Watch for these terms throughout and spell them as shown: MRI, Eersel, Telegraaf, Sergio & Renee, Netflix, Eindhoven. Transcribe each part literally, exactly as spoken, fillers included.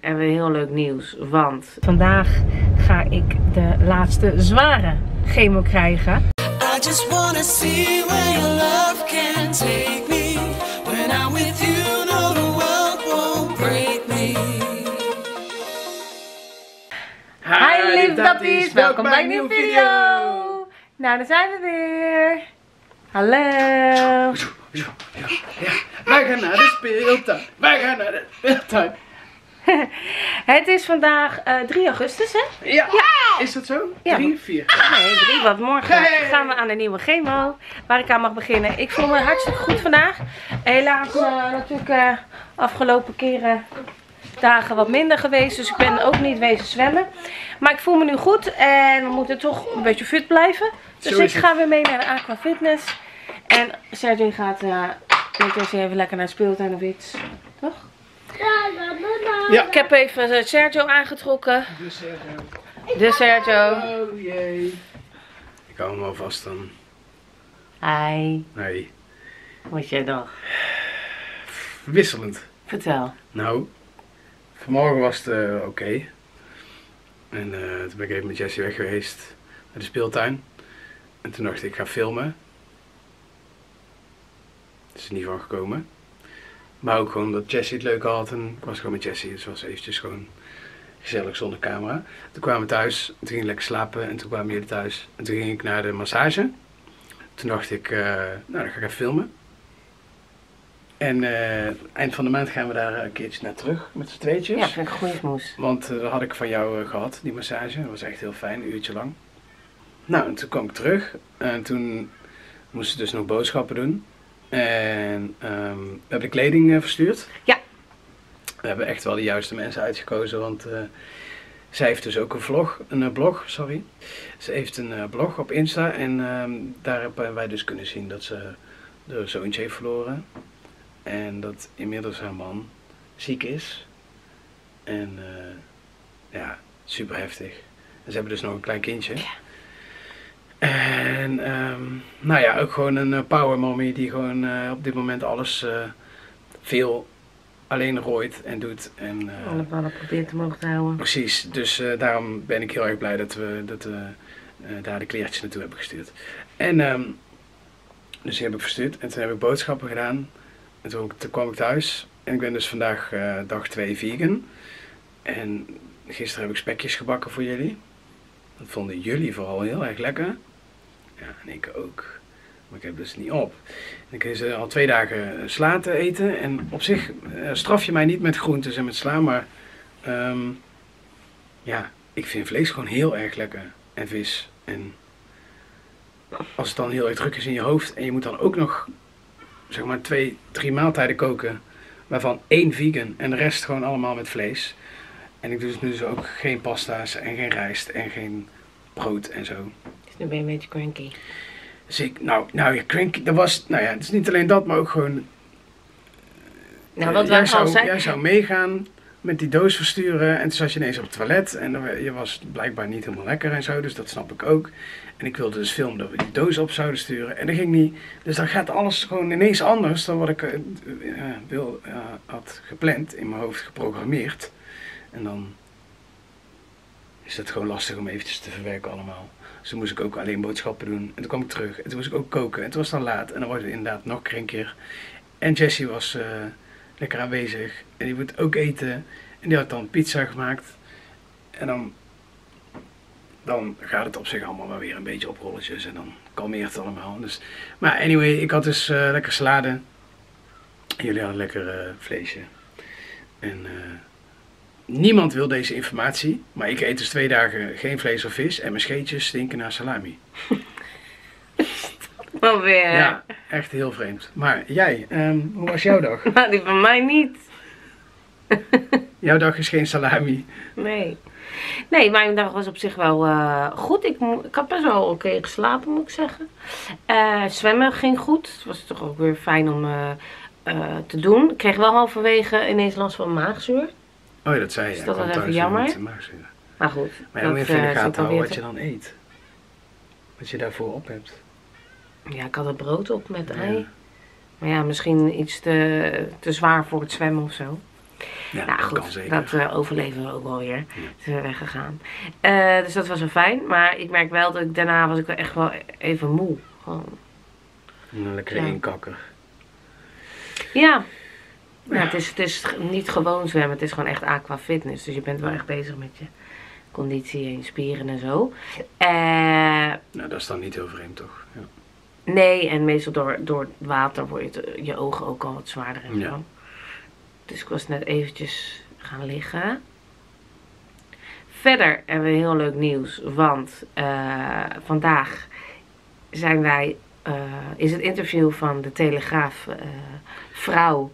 En weer heel leuk nieuws, want vandaag ga ik de laatste zware chemo krijgen. I just wanna see where your love can take me. When I'm with you, no, the world won't break me. Hi lief dappies, welkom bij een nieuwe video. Nou, daar zijn we weer. Hallo. Wij gaan naar de speeltuin. Wij gaan naar de speeltuin. Het is vandaag uh, drie augustus, hè? Ja, ja. Is dat zo? Ja. drie, vier. Nee, drie, want morgen hey. gaan we aan de nieuwe chemo, waar ik aan mag beginnen. Ik voel me hartstikke goed vandaag. Helaas uh, natuurlijk uh, afgelopen keren dagen wat minder geweest, dus ik ben ook niet wezen zwemmen. Maar ik voel me nu goed en we moeten toch een beetje fit blijven. Dus zo ik ga weer mee naar de Aqua Fitness. En Sergio gaat, uh, denk ik, even lekker naar de speeltuin of iets, toch? Ja. Ik heb even Sergio aangetrokken. De Sergio. De Sergio. Oh jee. Ik hou hem alvast dan. Hi. Hey. Wat jij dag? Wisselend. Vertel. Nou, vanmorgen was het uh, oké. Okay. En uh, toen ben ik even met Jessie weg geweest naar de speeltuin. En toen dacht ik, ik ga filmen. Het is er niet van gekomen. Maar ook gewoon dat Jessie het leuk had en ik was gewoon met Jessie, dus het was eventjes gewoon gezellig zonder camera. Toen kwamen we thuis, toen ging ik lekker slapen en toen kwamen jullie thuis. En toen ging ik naar de massage. Toen dacht ik, uh, nou dan ga ik even filmen. En uh, eind van de maand gaan we daar een keertje naar terug met z'n tweetjes. Ja, vind ik goed moes. Want uh, dat had ik van jou uh, gehad, die massage. Dat was echt heel fijn, een uurtje lang. Nou, en toen kwam ik terug en toen moesten we dus nog boodschappen doen. En um, we hebben de kleding uh, verstuurd. Ja. We hebben echt wel de juiste mensen uitgekozen, want uh, zij heeft dus ook een vlog, een uh, blog, sorry. Ze heeft een uh, blog op Insta en um, daar hebben wij dus kunnen zien dat ze haar zoontje heeft verloren. En dat inmiddels haar man ziek is. En uh, ja, super heftig. En ze hebben dus nog een klein kindje. Ja. En um, nou ja, ook gewoon een power mommy die gewoon uh, op dit moment alles uh, veel alleen rooit en doet. En, uh, alle ballen probeert te mogen houden. Precies, dus uh, daarom ben ik heel erg blij dat we, dat we uh, daar de kleertjes naartoe hebben gestuurd. En um, dus die heb ik verstuurd en toen heb ik boodschappen gedaan. En toen, toen kwam ik thuis en ik ben dus vandaag uh, dag twee vegan. En gisteren heb ik spekjes gebakken voor jullie. Dat vonden jullie vooral heel erg lekker. Ja, en ik ook. Maar ik heb dus niet op. Ik heb ze al twee dagen sla te eten. En op zich straf je mij niet met groentes en met sla. Maar um, ja, ik vind vlees gewoon heel erg lekker. En vis. En als het dan heel erg druk is in je hoofd. En je moet dan ook nog, zeg maar, twee, drie maaltijden koken. Waarvan één vegan. En de rest gewoon allemaal met vlees. En ik doe dus nu dus ook geen pasta's en geen rijst en geen brood en zo. Dus nu ben je een beetje cranky. Dus ik, nou, nou ja, cranky, dat was, nou ja, het is niet alleen dat, maar ook gewoon... Nou, wat uh, jij, zou, zijn... jij zou meegaan met die doos versturen en toen zat je ineens op het toilet en je was blijkbaar niet helemaal lekker en zo, dus dat snap ik ook. En ik wilde dus filmen dat we die doos op zouden sturen en dat ging niet. Dus dan gaat alles gewoon ineens anders dan wat ik uh, uh, wil, uh, had gepland, in mijn hoofd geprogrammeerd. En dan is het gewoon lastig om eventjes te verwerken allemaal. Dus toen moest ik ook alleen boodschappen doen. En toen kwam ik terug. En toen moest ik ook koken. En toen was het dan laat. En dan was het inderdaad nog een keer. En Jessie was uh, lekker aanwezig. En die moet ook eten. En die had dan pizza gemaakt. En dan, dan gaat het op zich allemaal wel weer een beetje op rolletjes. En dan kalmeert het allemaal. Dus, maar anyway, ik had dus uh, lekker salade. En jullie hadden lekker uh, vleesje. En... Uh, niemand wil deze informatie, maar ik eet dus twee dagen geen vlees of vis en mijn scheetjes stinken naar salami. Wel weer. Ja, echt heel vreemd. Maar jij, um, hoe was jouw dag? Nou, die van mij niet. Jouw dag is geen salami. Nee. Nee, mijn dag was op zich wel uh, goed. Ik, ik had best wel oké okay geslapen, moet ik zeggen. Uh, zwemmen ging goed. Het was toch ook weer fijn om uh, uh, te doen. Ik kreeg wel halverwege ineens last van maagzuur. Oh ja, dat zei je. Dus dat was even jammer. Maar goed. Maar ja, moet je even in de gaten houden wat je dan eet. Wat je daarvoor op hebt. Ja, ik had er brood op met ei. Ja. Maar ja, misschien iets te, te zwaar voor het zwemmen of zo. Ja, nou goed, dat, zeker. dat uh, overleven we ook wel weer. Ja. Dus we zijn weggegaan. Uh, dus dat was wel fijn. Maar ik merk wel dat ik daarna was ik wel echt wel even moe. Gewoon. Lekker ja. inkakken. Ja. Ja. Ja, het is, het is niet gewoon zwemmen. Het is gewoon echt aquafitness. Dus je bent wel echt bezig met je conditie en je spieren en zo. Uh, nou, dat is dan niet heel vreemd, toch? Ja. Nee, en meestal door, door het water wordt je, je ogen ook al wat zwaarder en zo. Ja. Dus ik was net eventjes gaan liggen. Verder hebben we heel leuk nieuws. Want uh, vandaag zijn wij, uh, is het interview van de Telegraaf uh, vrouw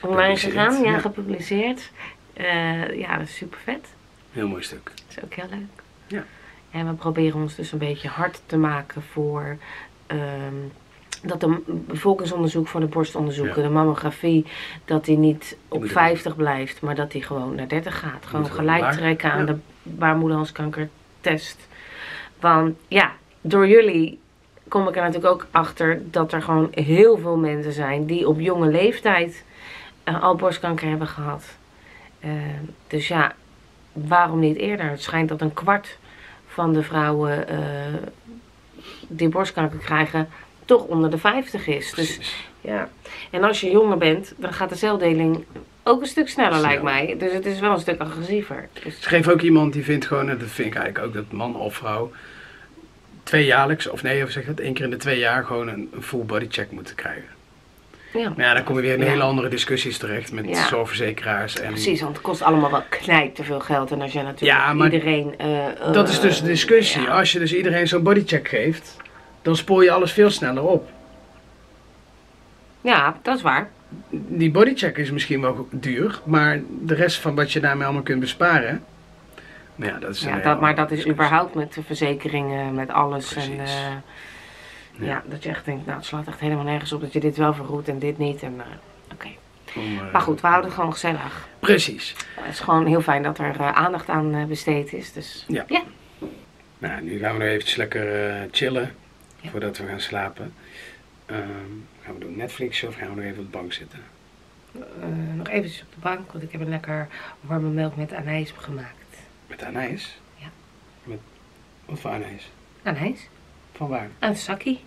online gegaan. Ja, ja. gepubliceerd. Uh, ja, dat is super vet. Heel mooi stuk. Dat is ook heel leuk. Ja. En we proberen ons dus een beetje hard te maken voor... Um, dat de bevolkingsonderzoek voor de borstonderzoeken, ja. de mammografie, dat die niet op vijftig blijft, maar dat die gewoon naar dertig gaat. Gewoon gelijk waar. trekken aan ja. de baarmoederhalskankertest. Want ja, door jullie kom ik er natuurlijk ook achter dat er gewoon heel veel mensen zijn die op jonge leeftijd uh, al borstkanker hebben gehad. Uh, dus ja, waarom niet eerder? Het schijnt dat een kwart van de vrouwen uh, die borstkanker krijgen... toch onder de vijftig is. Dus, ja. En als je jonger bent, dan gaat de celdeling ook een stuk sneller, Snel. lijkt mij. Dus het is wel een stuk agressiever. Dus ik schreef ook iemand die vindt gewoon, dat vind ik eigenlijk ook, dat man of vrouw tweejaarlijks, of nee, of zeg dat, één keer in de twee jaar gewoon een, een full body check moeten krijgen. Ja. Maar ja, dan kom je weer in ja. hele andere discussies terecht met ja. zorgverzekeraars. En... Precies, want het kost allemaal wel knijp te veel geld. En als je natuurlijk ja, maar iedereen... Uh, dat is dus de discussie. Ja. Als je dus iedereen zo'n bodycheck geeft... dan spoor je alles veel sneller op. Ja, dat is waar. Die bodycheck is misschien wel duur, maar de rest van wat je daarmee allemaal kunt besparen... Nou ja, dat is ja, een dat, maar dat is überhaupt met de verzekeringen, met alles. En, uh, ja. ja, dat je echt denkt, nou het slaat echt helemaal nergens op dat je dit wel vergoedt en dit niet. En, uh, okay. Om, uh, maar goed, we houden het gewoon gezellig. Precies. Uh, het is gewoon heel fijn dat er uh, aandacht aan uh, besteed is. Dus. Ja. Yeah. Nou, nu gaan we nog eventjes lekker uh, chillen. Ja. Voordat we gaan slapen, um, gaan we doen Netflix of gaan we nog even op de bank zitten? Uh, nog eventjes op de bank, want ik heb een lekker warme melk met anijs gemaakt. Met anijs? Ja. Met, wat voor anijs? Anijs. Van waar? Uit de zakkie.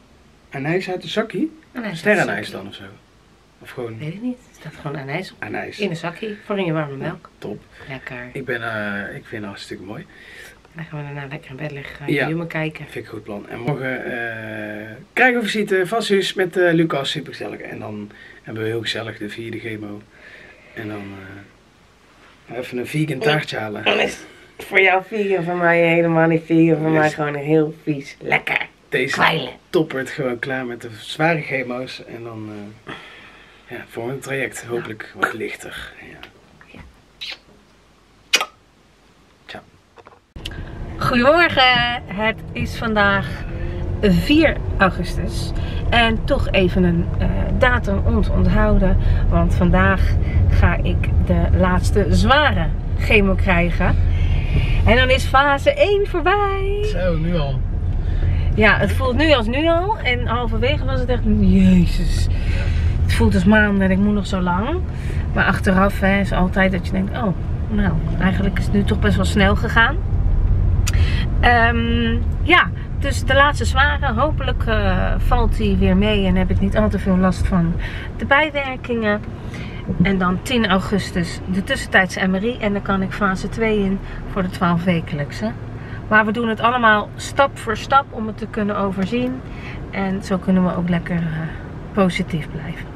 Anijs uit de zakkie? Sterrenanijs dan ofzo? Of gewoon? Weet ik niet. Er staat gewoon anijs op. Anijs. In een zakkie, voor in je warme melk. Ja, top. Lekker. Ik, ben, uh, ik vind het hartstikke mooi. Dan gaan we daarna lekker in bed liggen en ja. jongen kijken. Vind ik een goed plan. En morgen uh, krijgen we visite van Suus met uh, Lucas. Super gezellig. En dan hebben we heel gezellig de vierde chemo. En dan uh, even een vegan taartje halen. Dan is voor jou vegan, voor mij helemaal niet vegan. Voor yes. mij gewoon een heel vies. Lekker. Deze Kwijlen. toppert gewoon klaar met de zware chemo's. En dan uh, ja, voor een traject hopelijk wat lichter. Ja. Goedemorgen, het is vandaag vier augustus en toch even een uh, datum om te onthouden, want vandaag ga ik de laatste zware chemo krijgen en dan is fase één voorbij. Zo, nu al. Ja, het voelt nu als nu al en halverwege was het echt, jezus, het voelt als maanden en ik moet nog zo lang, maar achteraf hè, is altijd dat je denkt, oh, nou, eigenlijk is het nu toch best wel snel gegaan. Um, ja, dus de laatste zware. Hopelijk uh, valt die weer mee en heb ik niet al te veel last van de bijwerkingen. En dan tien augustus de tussentijdse M R I en dan kan ik fase twee in voor de twaalf wekelijkse. Maar we doen het allemaal stap voor stap om het te kunnen overzien. En zo kunnen we ook lekker uh, positief blijven.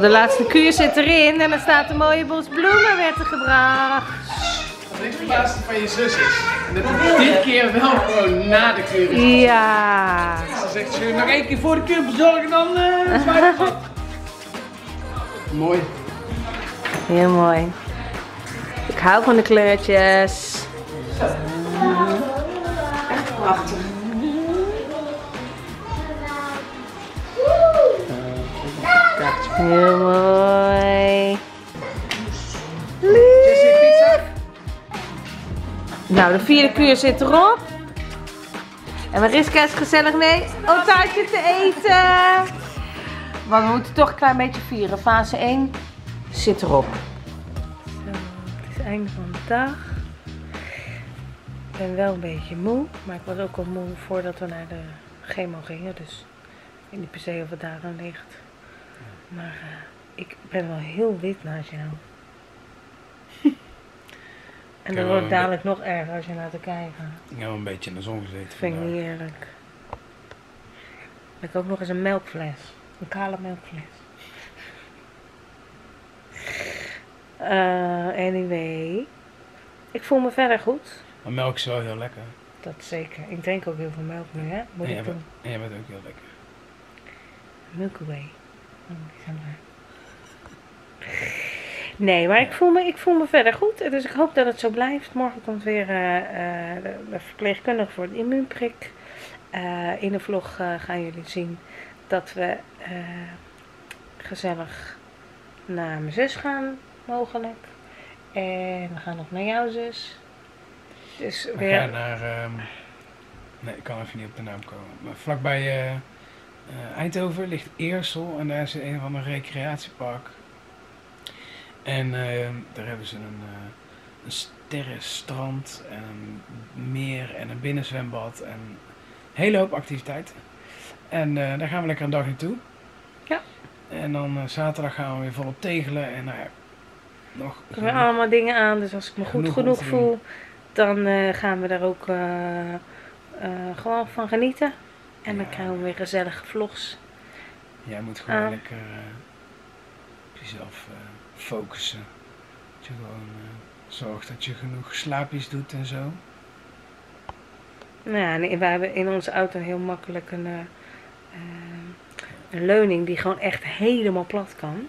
De laatste kuur zit erin en er staat een mooie bos bloemen werd er gebracht. Wat dit de laatste van je zus is. En dat is dit keer wel gewoon na de kuur is. Ja. Ze zegt ze nog één keer voor de kuur bezorgen en dan uh, zwaai ik op. Mooi. Heel mooi. Ik hou van de kleurtjes. Echt prachtig. Heel mooi. Nou, de vierde kuur zit erop. En Mariska is gezellig mee om taartje te eten. Maar we moeten toch een klein beetje vieren. Fase één zit erop. Zo, het is het einde van de dag. Ik ben wel een beetje moe, maar ik was ook al moe voordat we naar de chemo gingen. Dus ik weet niet per se of het daaraan ligt. Maar uh, ik ben wel heel wit naast jou. En dat wordt dadelijk nog erger als je naar te kijken. Ik heb een beetje in de zon gezeten. Vind ik niet eerlijk. Ik heb ook nog eens een melkfles. Een kale melkfles. Uh, anyway. Ik voel me verder goed. Maar melk is wel heel lekker. Dat zeker. Ik drink ook heel veel melk nu, hè? Moet en, jij ik bent, en jij bent ook heel lekker. Milky Way. Oh, die zijn er. Nee, maar ik voel, me, ik voel me verder goed. Dus ik hoop dat het zo blijft. Morgen komt weer uh, uh, de, de verpleegkundige voor het immuunprik. Uh, in de vlog uh, gaan jullie zien dat we uh, gezellig naar mijn zus gaan, mogelijk. En we gaan nog naar jouw zus. Dus we weer... gaan naar... Uh, nee, ik kan even niet op de naam komen. Maar vlakbij uh, uh, Eindhoven ligt Eersel en daar is een of ander recreatiepark. En uh, daar hebben ze een, uh, een sterrenstrand en een meer en een binnenzwembad en een hele hoop activiteiten. En uh, daar gaan we lekker een dag naartoe. Ja. En dan uh, zaterdag gaan we weer volop tegelen en uh, nog... Er zijn allemaal dingen aan, dus als ik me goed genoeg voel, dan uh, gaan we daar ook uh, uh, gewoon van genieten. En ja, dan krijgen we weer gezellige vlogs. Jij moet gewoon aan. lekker op uh, jezelf... Uh, focussen. Dat je gewoon uh, zorgt dat je genoeg slaapjes doet en zo. Nou ja, we hebben in onze auto heel makkelijk een, uh, een leuning die gewoon echt helemaal plat kan.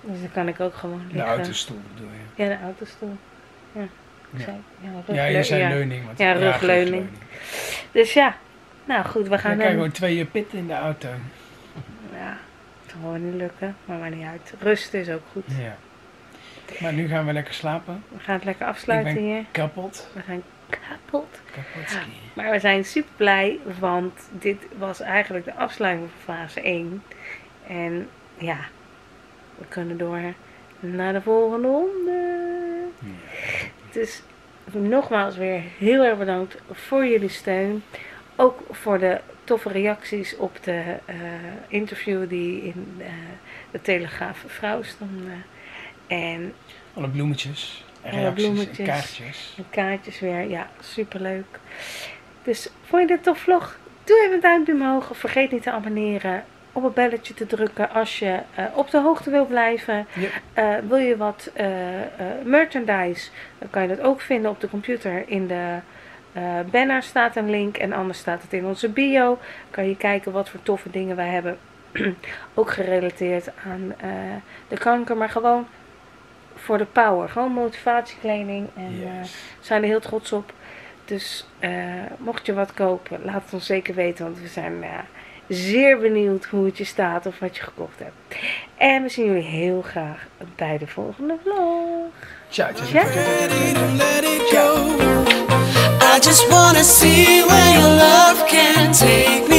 Dus dan kan ik ook gewoon liggen. De autostoel bedoel je? Ja, de autostoel. Ja, ja. Zei, ja, ja je zei ja. leuning. Want ja, rugleuning. Dus ja, nou goed, we gaan... Dan krijg je gewoon twee uur pitten in de auto. Ja. Het zal gewoon niet lukken, maar maakt niet uit. Rust is ook goed. Ja. Maar nu gaan we lekker slapen. We gaan het lekker afsluiten hier. Ik ben kapot. We gaan kapot. Kapotski. Maar we zijn super blij, want dit was eigenlijk de afsluiting van fase één. En ja, we kunnen door naar de volgende ronde. Ja. Dus nogmaals weer heel erg bedankt voor jullie steun. Ook voor de toffe reacties op de uh, interview die in uh, de Telegraaf vrouw stonden. En alle bloemetjes en alle reacties bloemetjes, en kaartjes. En kaartjes weer, ja, superleuk. Dus vond je dit een tof vlog? Doe even een duimpje omhoog. Vergeet niet te abonneren. Op het belletje te drukken als je uh, op de hoogte wil blijven. Yep. Uh, wil je wat uh, uh, merchandise? Dan kan je dat ook vinden op de computer in de... Uh, banner staat een link en anders staat het in onze bio. Kan je kijken wat voor toffe dingen wij hebben. Ook gerelateerd aan uh, de kanker, maar gewoon voor de power. Gewoon motivatiekleding en yes. uh, zijn er heel trots op. Dus uh, mocht je wat kopen, laat het ons zeker weten, want we zijn uh, zeer benieuwd hoe het je staat of wat je gekocht hebt. En we zien jullie heel graag bij de volgende vlog. Ciao, ciao, ciao. ciao. ciao. I just wanna see where your love can take me.